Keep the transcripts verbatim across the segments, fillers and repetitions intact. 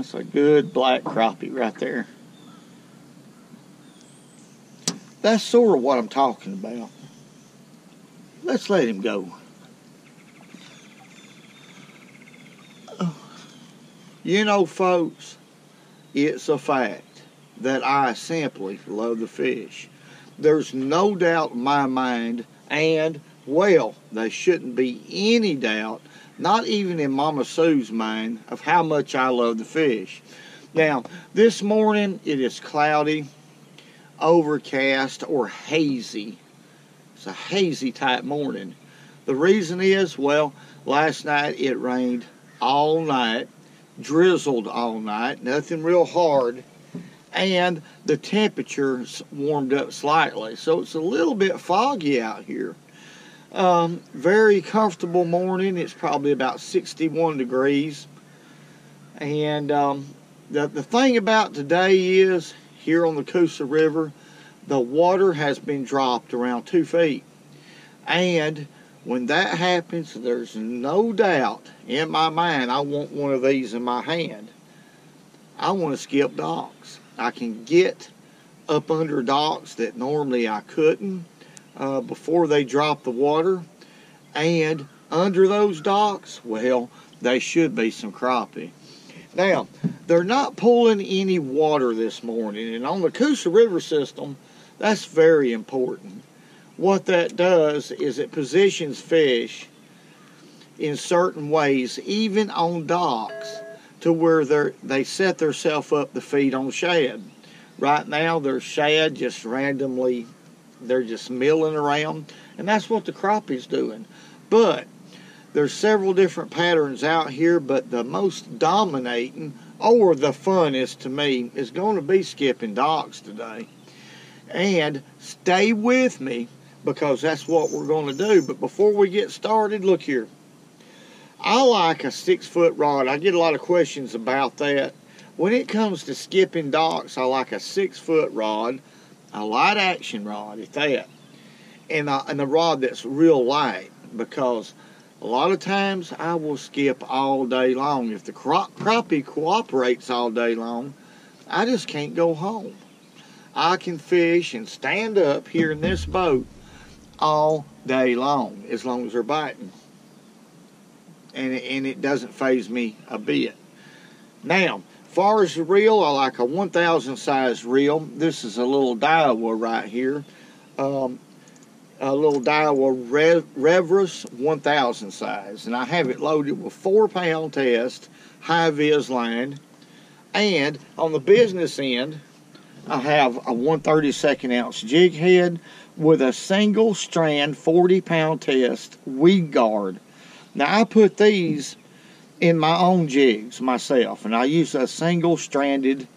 That's a good black crappie right there. That's sort of what I'm talking about. Let's let him go. You know, folks, it's a fact that I simply love the fish. There's no doubt in my mind, and, well, there shouldn't be any doubt, not even in Mama Sue's mind, of how much I love the fish. Now, this morning, it is cloudy, overcast, or hazy. It's a hazy type morning. The reason is, well, last night it rained all night, drizzled all night, nothing real hard, and the temperature's warmed up slightly, so it's a little bit foggy out here. Um, very comfortable morning. It's probably about sixty-one degrees, and um, the, the thing about today is, here on the Coosa River, the water has been dropped around two feet, and when that happens, there's no doubt in my mind I want one of these in my hand. I want to skip docks. I can get up under docks that normally I couldn't uh, before they drop the water. And under those docks, well, they should be some crappie. Now, they're not pulling any water this morning. And on the Coosa River system, that's very important. What that does is it positions fish in certain ways, even on docks, to where they they set themselves up to feed on shad. Right now, there's shad just randomly, they're just milling around, and that's what the crappie's doing. But there's several different patterns out here, but the most dominating, or the funnest to me, is going to be skipping docks today. And stay with me, because that's what we're going to do. But before we get started, look here. I like a six-foot rod. I get a lot of questions about that. When it comes to skipping docks, I like a six-foot rod, a light action rod at that, and a, and a rod that's real light, because a lot of times I will skip all day long. If the crappie cooperates all day long, I just can't go home. I can fish and stand up here in this boat all day long, as long as they're biting. And, and it doesn't faze me a bit. Now, far as the reel, I like a one thousand size reel. This is a little Daiwa right here. Um, a little Daiwa Rev Reverus one thousand size. And I have it loaded with four pound test, high-vis line. And on the business end, I have a one thirty-second ounce jig head with a single strand forty pound test weed guard. Now I put these in my own jigs myself, and I use a single stranded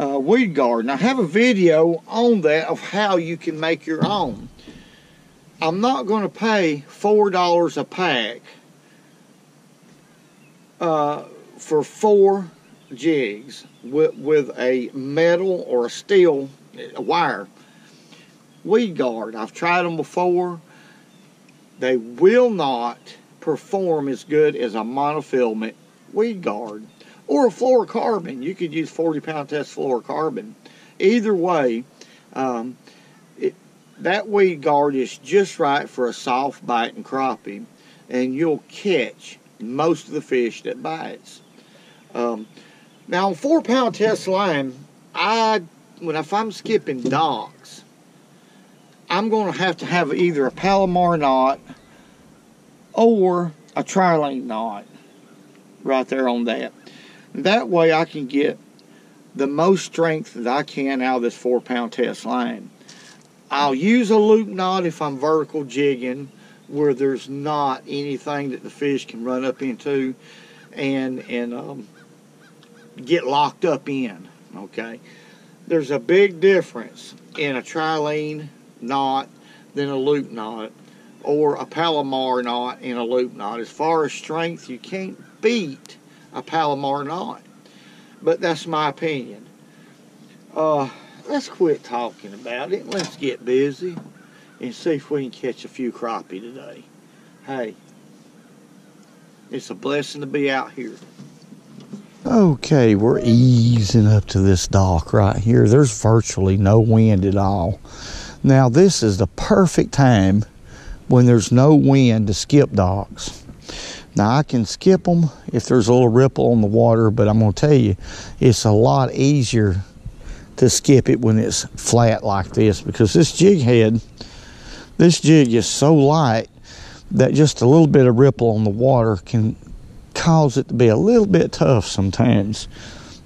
uh, weed guard. And I have a video on that of how you can make your own. I'm not going to pay four dollars a pack uh, for four jigs with, with a metal or a steel a wire weed guard. I've tried them before. They will not perform as good as a monofilament weed guard or a fluorocarbon. You could use forty pound test fluorocarbon. Either way, um, it, that weed guard is just right for a soft biting crappie, and you'll catch most of the fish that bites. Um, Now, on four pound test line, I, when if I'm skipping docks, I'm going to have to have either a Palomar knot or a tri-link knot right there on that. That way I can get the most strength that I can out of this four pound test line. I'll use a loop knot if I'm vertical jigging where there's not anything that the fish can run up into and, and um, get locked up in. Okay, there's a big difference in a tri-line knot than a loop knot, or a Palomar knot and a loop knot. As far as strength, you can't beat a Palomar knot, but that's my opinion. Uh, let's quit talking about it. Let's get busy and see if we can catch a few crappie today. Hey, it's a blessing to be out here. Okay, we're easing up to this dock right here. There's virtually no wind at all. Now this is the perfect time when there's no wind to skip docks. Now I can skip them if there's a little ripple on the water, but I'm gonna tell you, it's a lot easier to skip it when it's flat like this, because this jig head, this jig is so light that just a little bit of ripple on the water can cause it to be a little bit tough sometimes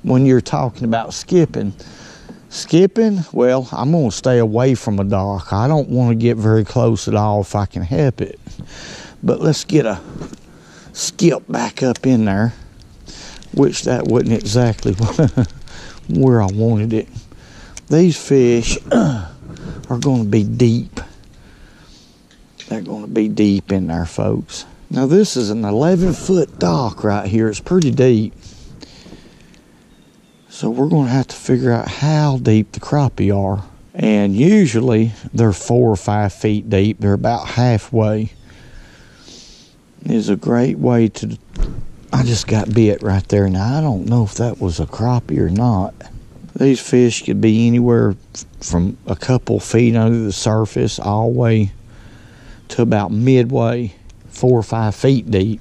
when you're talking about skipping. Skipping, well, I'm gonna stay away from a dock. I don't want to get very close at all if I can help it. But let's get a skip back up in there, which that wasn't exactly where I wanted it. These fish are gonna be deep. They're gonna be deep in there, folks. Now this is an eleven foot dock right here. It's pretty deep. So we're gonna have to figure out how deep the crappie are. And usually they're four or five feet deep. They're about halfway. Is a great way to, I just got bit right there. Now I don't know if that was a crappie or not. These fish could be anywhere from a couple feet under the surface all the way to about midway, four or five feet deep.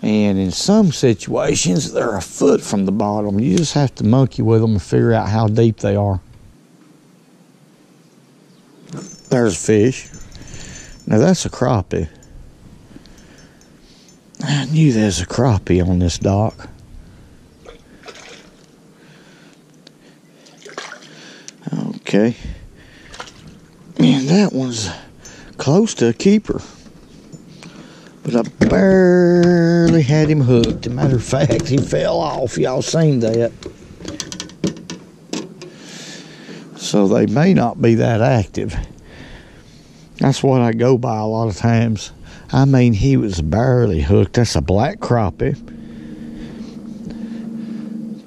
And in some situations, they're a foot from the bottom. You just have to monkey with them and figure out how deep they are. There's a fish. Now that's a crappie. I knew there's a crappie on this dock. Okay. And that one's close to a keeper. But I barely had him hooked. As a matter of fact, he fell off. Y'all seen that. So they may not be that active. That's what I go by a lot of times. I mean, he was barely hooked. That's a black crappie.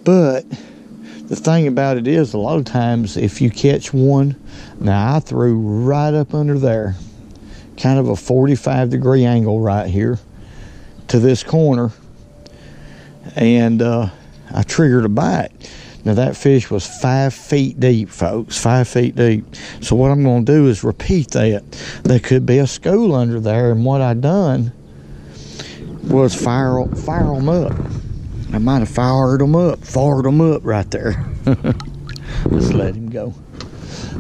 But the thing about it is, a lot of times if you catch one, now I threw right up under there, kind of a forty-five degree angle right here to this corner, and uh, I triggered a bite. Now that fish was five feet deep, folks, five feet deep. So what I'm gonna do is repeat that. There could be a school under there, and what I done was fire, fire them up. I might have fired them up, fired them up right there. Let's let him go.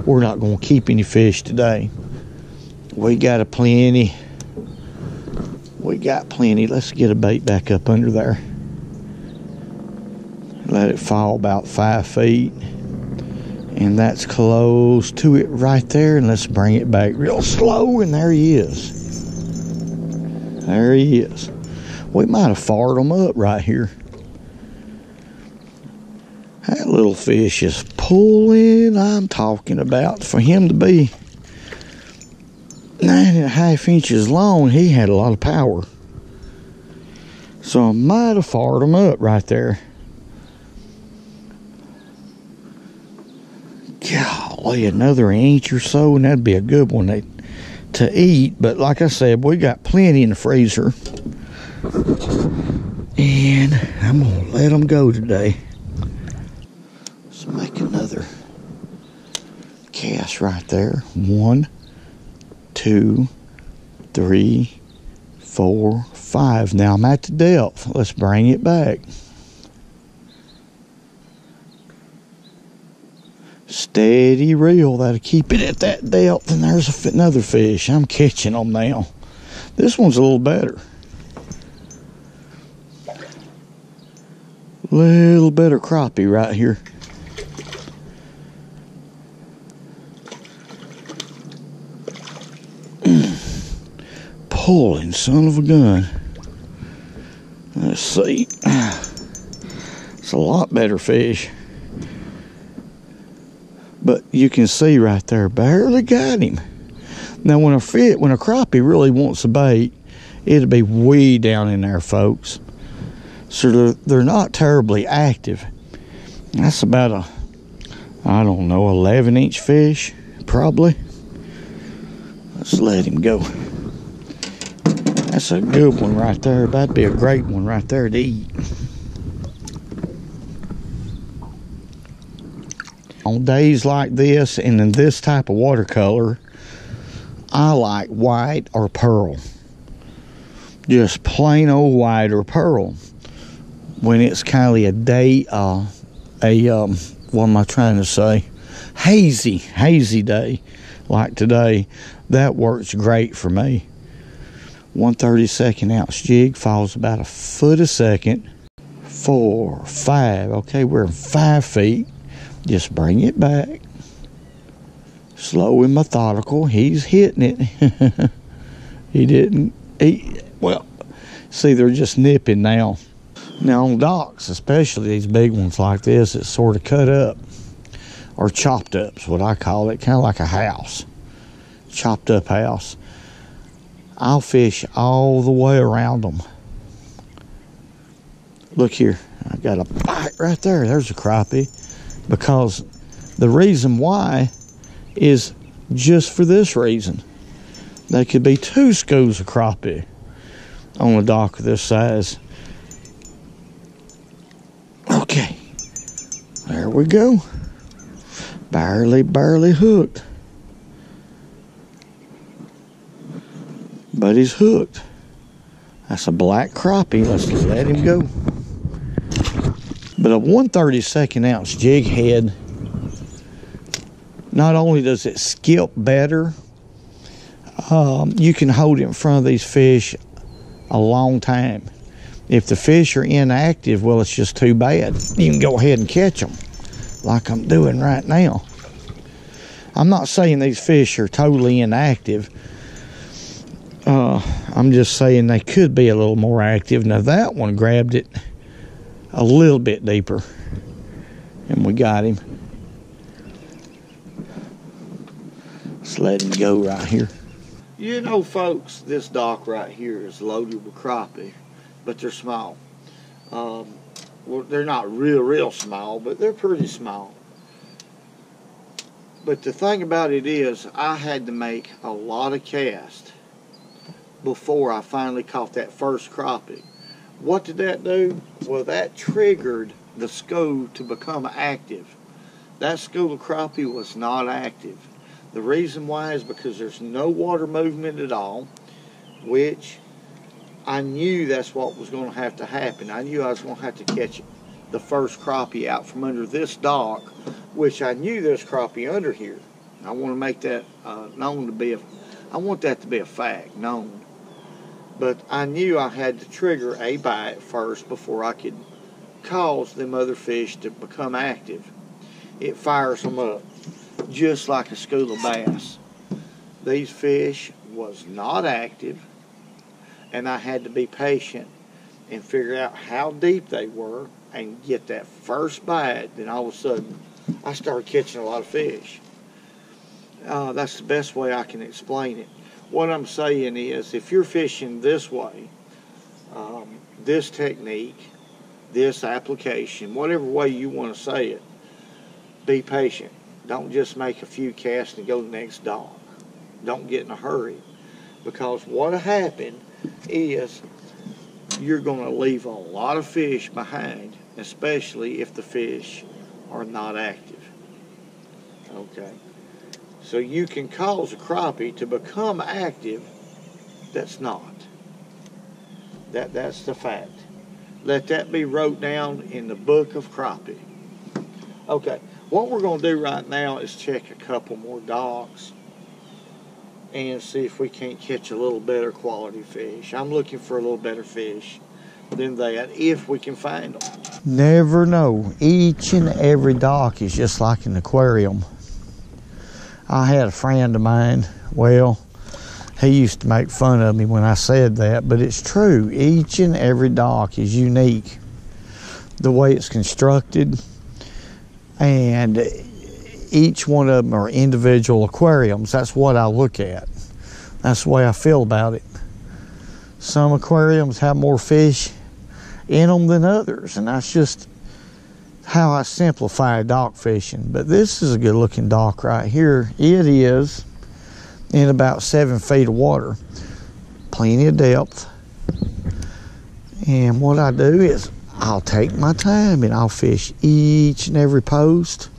We're not gonna keep any fish today. We got a plenty, we got plenty. Let's get a bait back up under there. Let it fall about five feet. And that's close to it right there. And let's bring it back real slow. And there he is. There he is. We might have fired him up right here. That little fish is pulling. I'm talking about for him to be nine and a half inches long. He had a lot of power. So I might have fired him up right there. Golly, another inch or so, and that'd be a good one to, to eat. But like I said, we got plenty in the freezer. And I'm going to let them go today. Let's make another cast right there. One, two, three, four, five. Now I'm at the depth. Let's bring it back. Steady reel, that'll keep it at that depth. And there's another fish. I'm catching them now. This one's a little better. Little better crappie right here. Pulling, son of a gun. Let's see. It's a lot better fish. But you can see right there, barely got him. Now when a fit, when a crappie really wants a bait, it'll be way down in there, folks. So they're, they're not terribly active. That's about a, I don't know, eleven inch fish, probably. Let's let him go. That's a good one right there. That'd be a great one right there to eat. on days like this and in this type of watercolor, I like white or pearl. Just plain old white or pearl. When it's kind of a day, uh, a, um, what am I trying to say? Hazy, hazy day like today, that works great for me. one thirty-second ounce jig falls about a foot a second. Four, five, okay, we're five feet. Just bring it back. Slow and methodical, he's hitting it. He didn't, he, well, see, they're just nipping now. Now on docks, especially these big ones like this, it's sort of cut up, or chopped up is what I call it, kind of like a house, chopped up house. I'll fish all the way around them. Look here, I got a bite right there. There's a crappie, because the reason why is just for this reason. There could be two schools of crappie on a dock of this size. Okay, there we go. Barely, barely hooked. But he's hooked. That's a black crappie. Let's let him go. But a one thirty-second ounce jig head, not only does it skip better, um, you can hold it in front of these fish a long time. If the fish are inactive, well, it's just too bad. You can go ahead and catch them like I'm doing right now. I'm not saying these fish are totally inactive. Uh, I'm just saying they could be a little more active. Now that one grabbed it a little bit deeper, and we got him. Let's let him go right here. You know, folks, this dock right here is loaded with crappie, but they're small. Um, well, they're not real, real small, but they're pretty small. But the thing about it is, I had to make a lot of casts before I finally caught that first crappie. What did that do? Well, that triggered the school to become active. That school of crappie was not active. The reason why is because there's no water movement at all, which I knew that's what was going to have to happen. I knew I was going to have to catch the first crappie out from under this dock, which I knew there's crappie under here. I want to make that uh, known to be a, I want that to be a fact, known. But I knew I had to trigger a bite first before I could cause them other fish to become active. It fires them up, just like a school of bass. These fish was not active, and I had to be patient and figure out how deep they were and get that first bite. Then all of a sudden, I started catching a lot of fish. Uh, that's the best way I can explain it. What I'm saying is, if you're fishing this way, um, this technique, this application, whatever way you want to say it, be patient. Don't just make a few casts and go to the next dock. Don't get in a hurry, because what'll happen is you're going to leave a lot of fish behind, especially if the fish are not active. Okay. So you can cause a crappie to become active that's not. That, that's the fact. Let that be wrote down in the book of crappie. Okay, what we're going to do right now is check a couple more docks and see if we can't catch a little better quality fish. I'm looking for a little better fish than that, if we can find them. Never know. Each and every dock is just like an aquarium. I had a friend of mine, well, he used to make fun of me when I said that, but it's true. Each and every dock is unique. The way it's constructed, and each one of them are individual aquariums. That's what I look at. That's the way I feel about it. Some aquariums have more fish in them than others, and that's just how I simplify dock fishing. But this is a good looking dock right here. It is in about seven feet of water, plenty of depth. And what I do is I'll take my time and I'll fish each and every post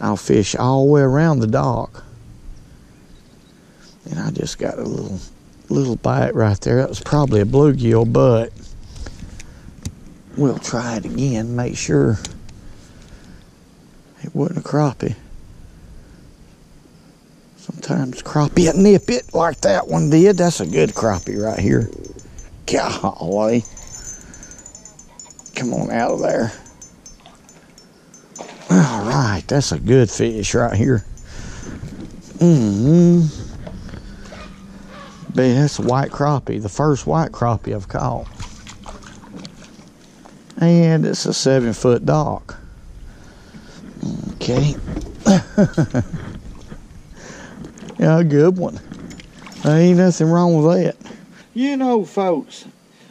I'll fish all the way around the dock. And I just got a little little bite right there. That was probably a bluegill, but we'll try it again, make sure it wasn't a crappie. Sometimes crappie nip it like that one did. That's a good crappie right here. Golly. Come on out of there. All right, that's a good fish right here. Mm-hmm. Man, that's a white crappie, the first white crappie I've caught. And it's a seven foot dock. Okay. Yeah, a good one. There ain't nothing wrong with that. You know, folks,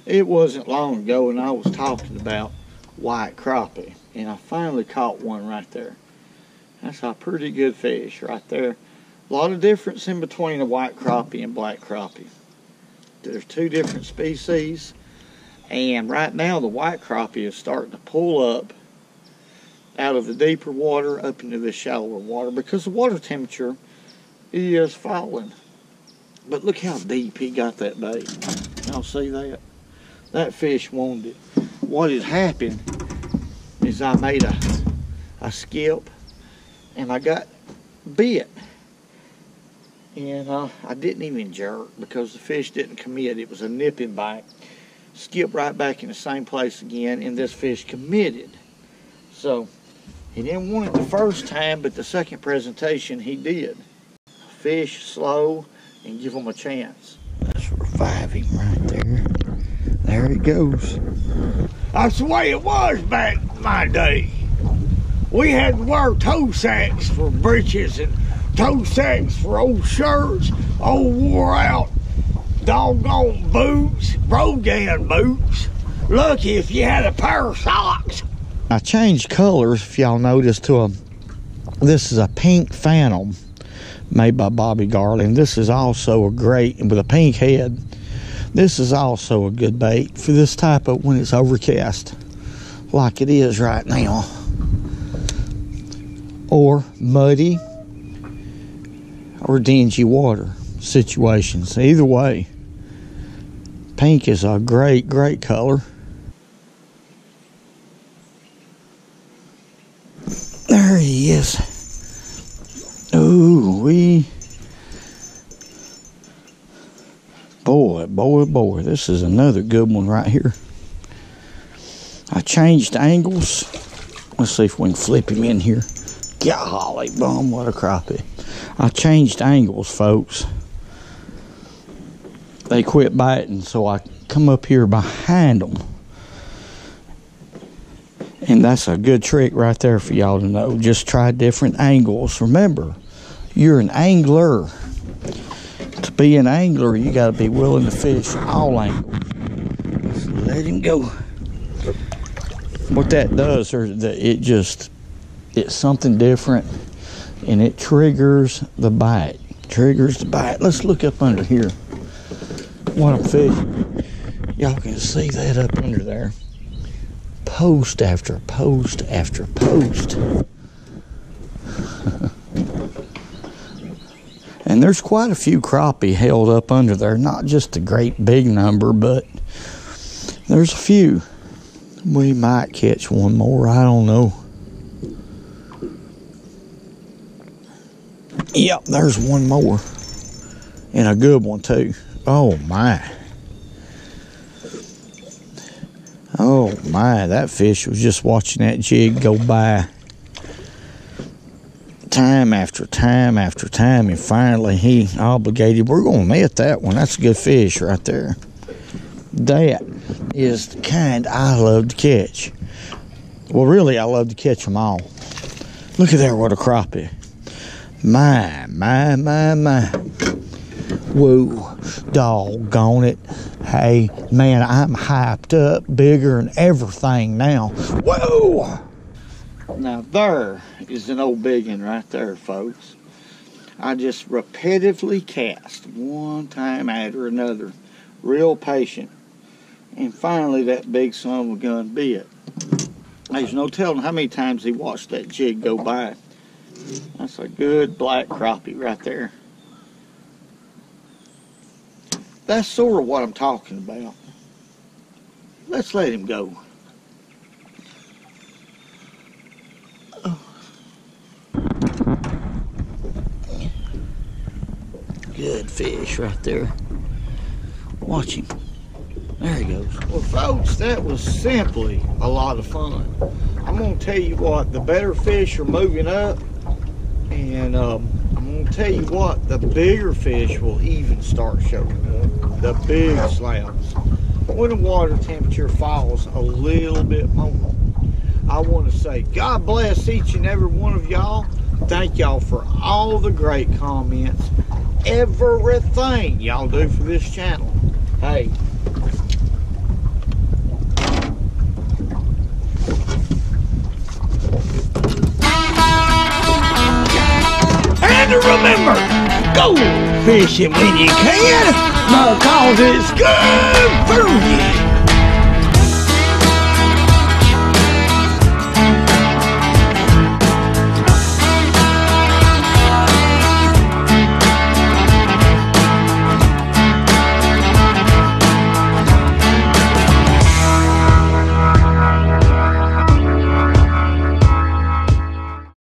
it wasn't long ago and I was talking about white crappie and I finally caught one right there. That's a pretty good fish right there. A lot of difference in between a white crappie and black crappie. There's two different species, and right now the white crappie is starting to pull up out of the deeper water up into the shallower water because the water temperature is falling. But look how deep he got that bait. Y'all see that? That fish wanted it. What had happened is I made a, a skip and I got bit. And uh, I didn't even jerk because the fish didn't commit. It was a nipping bite. Skipped right back in the same place again, and this fish committed. So he didn't want it the first time, but the second presentation he did. Fish slow and give them a chance. That's reviving right there. There it goes. That's the way it was back in my day. We had to wear toe sacks for breeches and toe sacks for old shirts, old wore out doggone boots, Rogan boots. Lucky if you had a pair of socks. I changed colors, if y'all noticed, to a, this is a Pink Phantom made by Bobby Garland. This is also a great, with a pink head, this is also a good bait for this type of when it's overcast, like it is right now. Or muddy, or dingy water situations. Either way, pink is a great, great color. There he is. Ooh, wee. Boy, boy, boy, this is another good one right here. I changed angles. Let's see if we can flip him in here. Golly bum, what a crappie. I changed angles, folks. They quit biting, so I come up here behind them. And that's a good trick right there for y'all to know. Just try different angles. Remember, you're an angler. To be an angler, you gotta be willing to fish all angles. So let him go. What that does, or the, it just, it's something different. And it triggers the bite. Triggers the bite. Let's look up under here. What I'm fishing. Y'all can see that up under there. Post after post after post. And there's quite a few crappie held up under there. Not just a great big number, but there's a few. We might catch one more. I don't know. Yep, there's one more. And a good one, too. Oh, my. Oh, my. That fish was just watching that jig go by. Time after time after time. And finally, he obligated. We're going to net that one. That's a good fish right there. That is the kind I love to catch. Well, really, I love to catch them all. Look at there, what a crappie. My, my, my, my. Whoa, doggone it. Hey, man, I'm hyped up, bigger and everything now. Whoa! Now, there is an old biggin right there, folks. I just repetitively cast one time after another, real patient. And finally, that big son of a gun bit. There's no telling how many times he watched that jig go by. That's a good black crappie right there. That's sort of what I'm talking about. Let's let him go. Good fish right there. Watch him. There he goes. Well, folks, that was simply a lot of fun. I'm going to tell you what, the better fish are moving up, and um, I'm going to tell you what, the bigger fish will even start showing up. The big slabs. When the water temperature falls a little bit more, I want to say God bless each and every one of y'all. Thank y'all for all the great comments. Everything y'all do for this channel. Hey, and remember, go fishing when you can, because it's good for you.